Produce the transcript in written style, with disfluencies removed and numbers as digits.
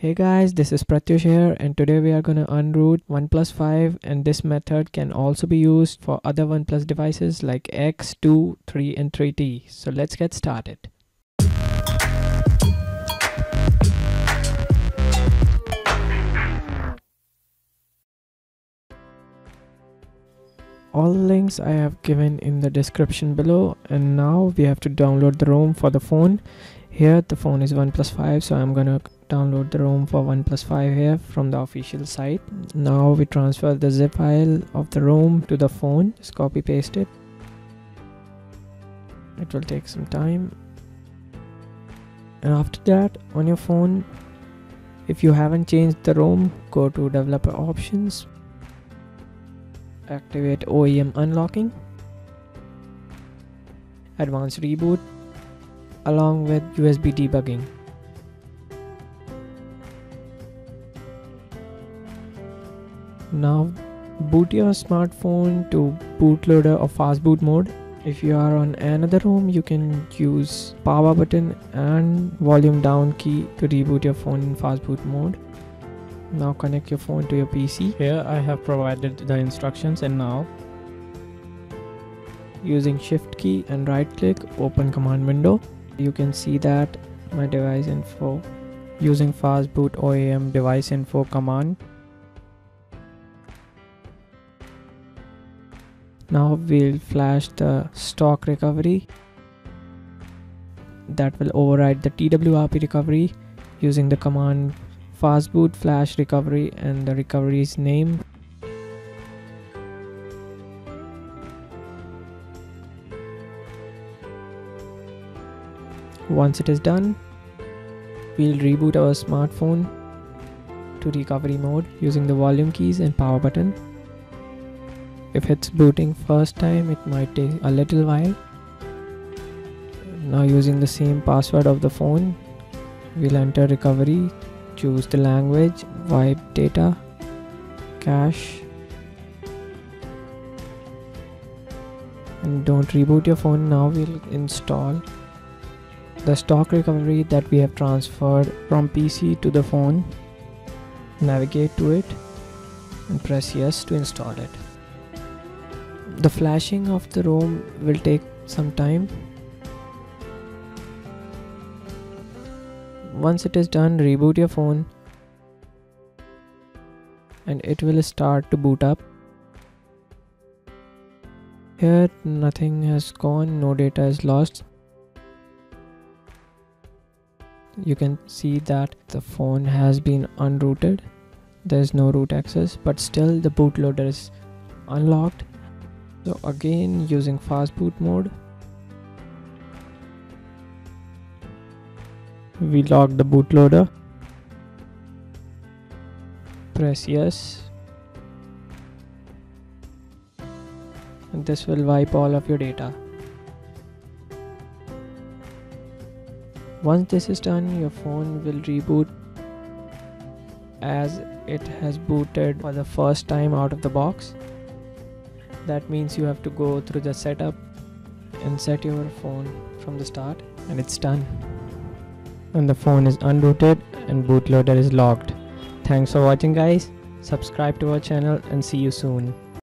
Hey guys, this is Pratyush here, and today we are going to unroot OnePlus 5, and this method can also be used for other OnePlus devices like X, 2, 3 and 3T. So let's get started. All the links I have given in the description below, and now we have to download the ROM for the phone. Here the phone is OnePlus 5, so I'm gonna download the ROM for OnePlus 5 here from the official site. Now we transfer the zip file of the ROM to the phone. Just copy paste it. It will take some time. And after that, on your phone, if you haven't changed the ROM, go to developer options, activate OEM unlocking, advanced reboot, along with USB debugging. Now boot your smartphone to bootloader or fastboot mode. If you are on another ROM, you can use power button and volume down key to reboot your phone in fastboot mode. Now connect your phone to your PC. Here I have provided the instructions, and now using shift key and right click, open command window. You can see that my device info using fastboot OEM device info command. Now we'll flash the stock recovery that will override the TWRP recovery using the command fastboot flash recovery and the recovery's name. Once it is done, we'll reboot our smartphone to recovery mode using the volume keys and power button. If it's booting first time, it might take a little while. Now using the same password of the phone, we'll enter recovery, choose the language, wipe data, cache, and don't reboot your phone. Now we'll install the stock recovery that we have transferred from PC to the phone. Navigate to it and press yes to install it. The flashing of the ROM will take some time. Once it is done, reboot your phone and it will start to boot up. Here nothing has gone, no data is lost. You can see that the phone has been unrooted. There is no root access, but still the bootloader is unlocked. So again using fastboot mode, we lock the bootloader, press yes, and this will wipe all of your data. Once this is done, your phone will reboot as it has booted for the first time out of the box. That means you have to go through the setup and set your phone from the start, and it's done. And the phone is unrooted and bootloader is locked. Thanks for watching guys. Subscribe to our channel and see you soon.